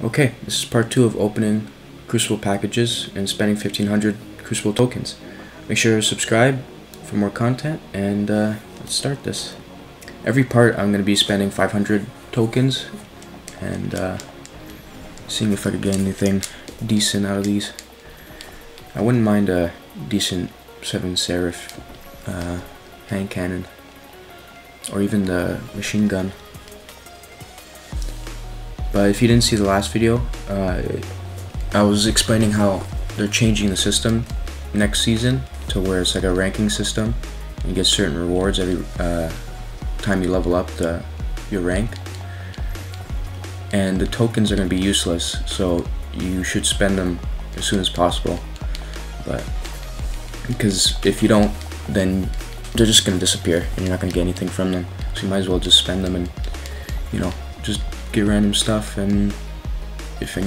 Okay, this is part 2 of opening Crucible packages and spending 1,500 Crucible tokens. Make sure to subscribe for more content, and let's start this. Every part I'm going to be spending 500 tokens and seeing if I could get anything decent out of these. I wouldn't mind a decent 7 Seraph hand cannon, or even the machine gun. But if you didn't see the last video, I was explaining how they're changing the system next season to where it's like a ranking system. You get certain rewards every time you level up your rank, and the tokens are going to be useless, so you should spend them as soon as possible. But because if you don't, then they're just going to disappear and you're not going to get anything from them, so you might as well just spend them and, you know, just get random stuff. And if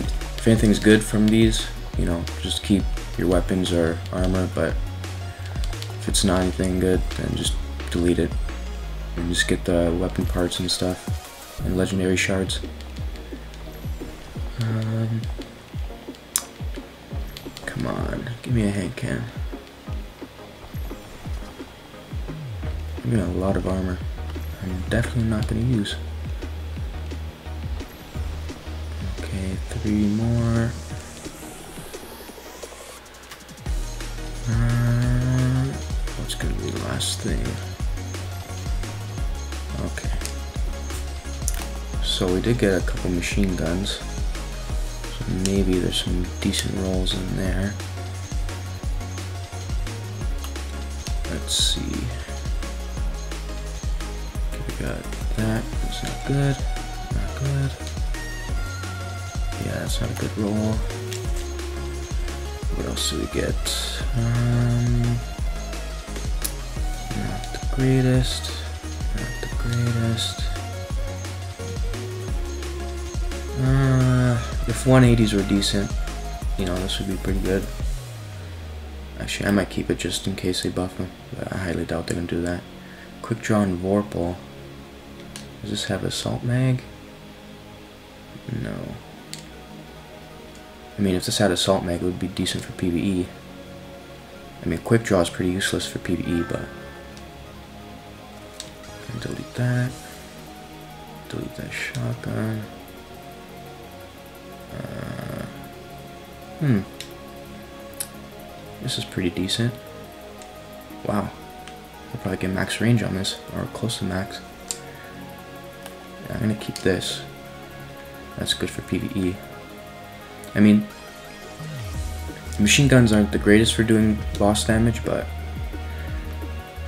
anything's good from these, you know, just keep your weapons or armor, but if it's not anything good, then just delete it and just get the weapon parts and stuff and legendary shards. Come on, give me a hand cannon. I've got a lot of armor I'm definitely not going to use. Okay, 3 more. What's going to be the last thing? Okay. So we did get a couple machine guns. So maybe there's some decent rolls in there. Let's see. Okay, we got that. That's not good. Not good. Yeah, that's not a good roll. What else do we get? Not the greatest. Not the greatest. If 180s were decent, you know, this would be pretty good. Actually, I might keep it just in case they buff them, but I highly doubt they're gonna do that. Quick draw and Vorpal. Does this have assault mag? No. I mean, if this had assault mag, it would be decent for PvE. I mean, quick draw is pretty useless for PvE, but I can delete that. Delete that shotgun. This is pretty decent. Wow. I'll probably get max range on this, or close to max. Yeah, I'm gonna keep this. That's good for PvE. I mean, machine guns aren't the greatest for doing boss damage, but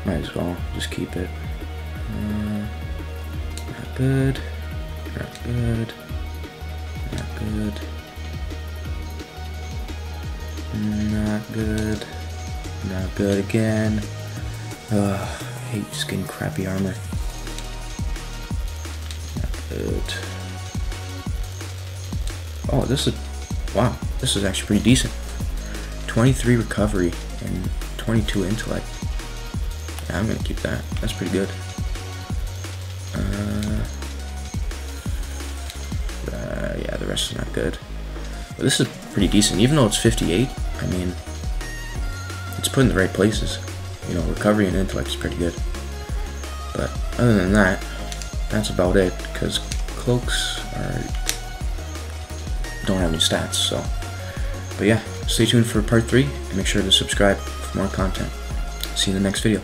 might as well just keep it. Not good. Not good. Not good. Not good. Not good again. Ugh, I hate just getting crappy armor. Not good. Oh, this is... wow, this is actually pretty decent. 23 recovery and 22 intellect. Yeah, I'm gonna keep that. That's pretty good. Yeah, the rest is not good. But this is pretty decent, even though it's 58. I mean, it's put in the right places. You know, recovery and intellect is pretty good. But other than that, that's about it, because cloaks are... don't have any stats, so. But yeah, stay tuned for part 3 and make sure to subscribe for more content. See you in the next video.